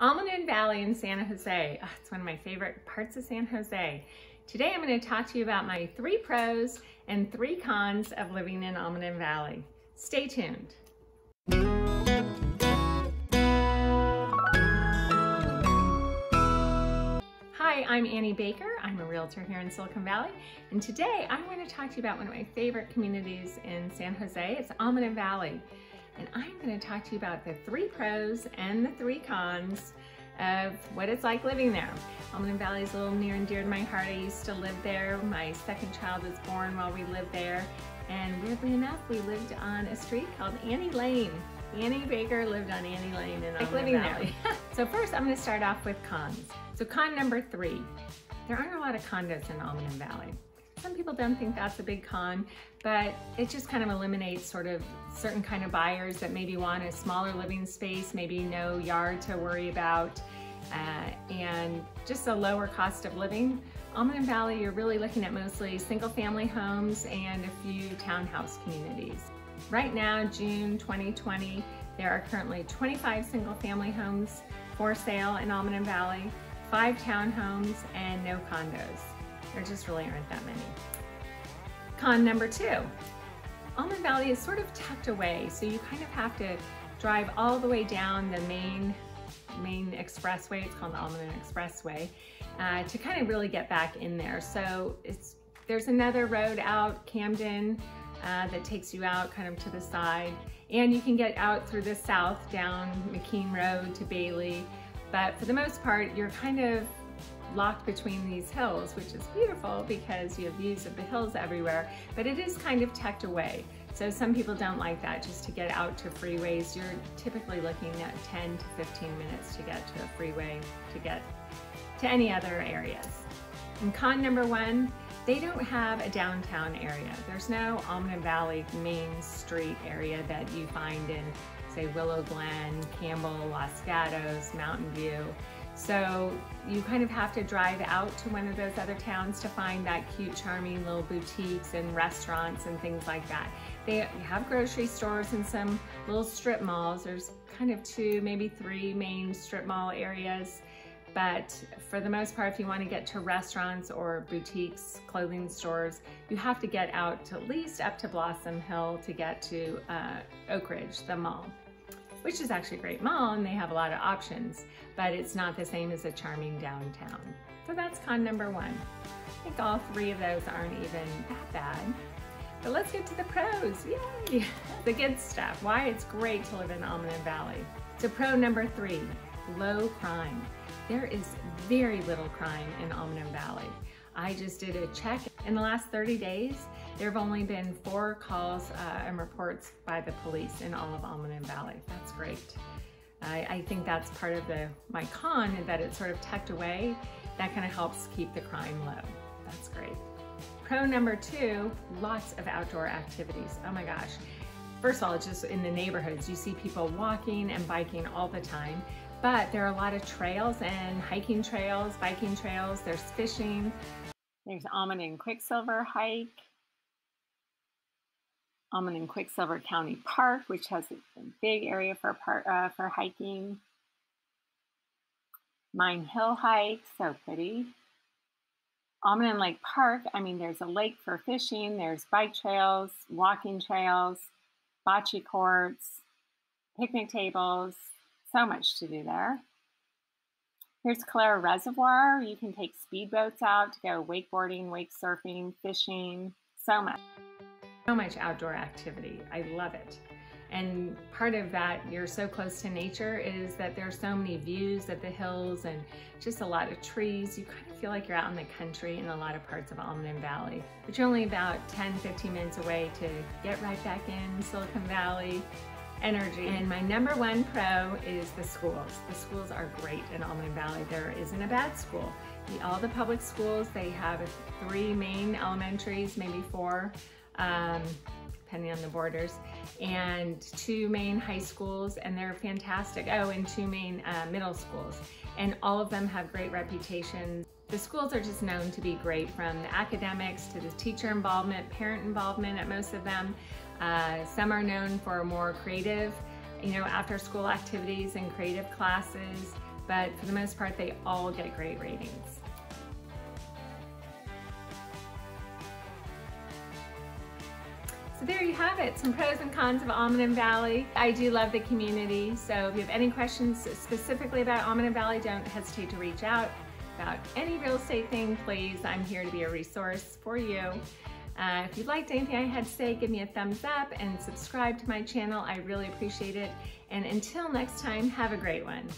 Almaden Valley in San Jose. Oh, it's one of my favorite parts of San Jose. Today I'm going to talk to you about my 3 pros and 3 cons of living in Almaden Valley. Stay tuned. Hi, I'm Annie Baker. I'm a realtor here in Silicon Valley, and today I'm going to talk to you about one of my favorite communities in San Jose. It's Almaden Valley. And I'm going to talk to you about the 3 pros and the 3 cons of what it's like living there. Almaden Valley is a little near and dear to my heart. I used to live there. My second child was born while we lived there. And weirdly enough, we lived on a street called Annie Lane. Annie Baker lived on Annie Lane in Almaden Valley. So first, I'm going to start off with cons. So con number 3, there aren't a lot of condos in Almaden Valley. Some people don't think that's a big con, but it just kind of eliminates sort of certain kind of buyers that maybe want a smaller living space, maybe no yard to worry about, and just a lower cost of living. Almaden Valley, you're really looking at mostly single family homes and a few townhouse communities. Right now, June 2020, there are currently 25 single family homes for sale in Almaden Valley, 5 townhomes, and no condos. There just really aren't that many. Con number 2, Almaden Valley is sort of tucked away, so you kind of have to drive all the way down the main expressway, it's called the Almaden Expressway, to kind of really get back in there. So there's another road out, Camden, that takes you out kind of to the side, and you can get out through the south down McKean Road to Bailey, but for the most part, you're kind of locked between these hills, which is beautiful because you have views of the hills everywhere, but it is kind of tucked away. So some people don't like that. Just to get out to freeways, you're typically looking at 10 to 15 minutes to get to a freeway to get to any other areas. And con number 1, they don't have a downtown area. There's no Almaden Valley main street area that you find in, say, Willow Glen, Campbell, Los Gatos, Mountain View. So you kind of have to drive out to one of those other towns to find that cute, charming little boutiques and restaurants and things like that. They have grocery stores and some little strip malls. There's kind of 2, maybe 3 main strip mall areas. But for the most part, if you want to get to restaurants or boutiques, clothing stores, you have to get out to at least up to Blossom Hill to get to Oak Ridge, the mall, which is actually a great mall and they have a lot of options, but it's not the same as a charming downtown. So that's con number 1. I think all 3 of those aren't even that bad. But let's get to the pros, yay! The good stuff, why it's great to live in Almaden Valley. So pro number 3, low crime. There is very little crime in Almaden Valley. I just did a check. In the last 30 days, there have only been 4 calls and reports by the police in all of Almaden Valley. That's great. I think that's part of my con, that it's sort of tucked away. That kind of helps keep the crime low. That's great. Pro number 2, lots of outdoor activities. Oh my gosh. First of all, just in the neighborhoods, you see people walking and biking all the time. But there are a lot of trails and hiking trails, biking trails, there's fishing. There's Almaden Quicksilver hike, Almaden Quicksilver County Park, which has a big area for hiking. Mine Hill hike, so pretty. Almaden Lake Park, I mean, there's a lake for fishing, there's bike trails, walking trails, bocce courts, picnic tables. So much to do there. Here's Calera Reservoir. You can take speedboats out to go wakeboarding, wake surfing, fishing, so much. So much outdoor activity. I love it. And part of that, you're so close to nature, is that there are so many views of the hills and just a lot of trees. You kind of feel like you're out in the country in a lot of parts of Almaden Valley. But you're only about 10, 15 minutes away to get right back in Silicon Valley. Energy. And my number 1 pro is the schools. The schools are great in Almaden Valley. There isn't a bad school. All the public schools, they have 3 main elementaries, maybe 4, depending on the borders, and 2 main high schools, and they're fantastic. Oh, and 2 main middle schools, and all of them have great reputations. The schools are just known to be great, from the academics to the teacher involvement, parent involvement at most of them. Some are known for more creative, after school activities and creative classes. but for the most part, they all get great ratings. So there you have it, some pros and cons of Almaden Valley. I do love the community, so if you have any questions specifically about Almaden Valley, don't hesitate to reach out. About any real estate thing, please, I'm here to be a resource for you. If you liked anything I had to say, give me a thumbs up and subscribe to my channel. I really appreciate it. And until next time, have a great one.